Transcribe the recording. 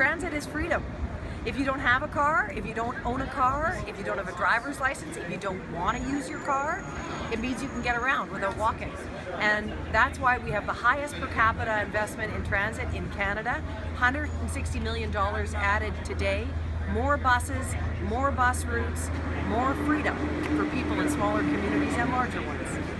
Transit is freedom. If you don't have a car, if you don't own a car, if you don't have a driver's license, if you don't want to use your car, it means you can get around without walking. And that's why we have the highest per capita investment in transit in Canada, $160 million added today, more buses, more bus routes, more freedom for people in smaller communities and larger ones.